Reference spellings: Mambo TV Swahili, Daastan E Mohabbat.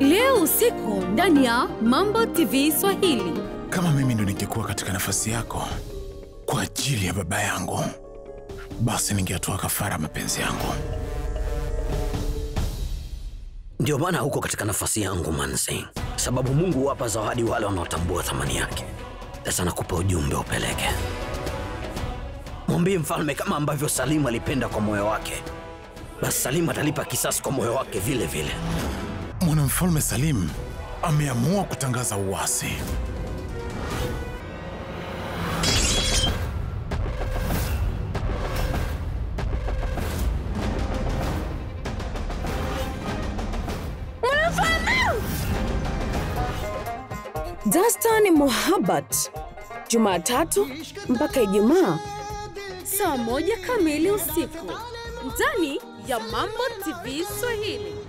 Leo usiku ndani ya Mambo TV Swahili. Kama mimi ndo ningekuwa katika nafasi yako kwa ajili ya baba yangu, basi ningetoa kafara mapenzi yangu. Ndio maana huko katika nafasi yangu manzi, sababu Mungu huwapa zawadi wale wanaotambua thamani yake. Sasa nakupa ujumbe upeleke. Mwambie mfalme kama ambavyo Salim alipenda kwa moyo wake, basi Salim atalipa kisasi kwa moyo wake vile vile. Mwanamfalme Salim ameamua kutangaza uasi. Mwanamfalme! Daastan E Mohabbat, Jumatatu mpaka Ijumaa saa 1 kamili usiku ndani ya Mambo TV Swahili.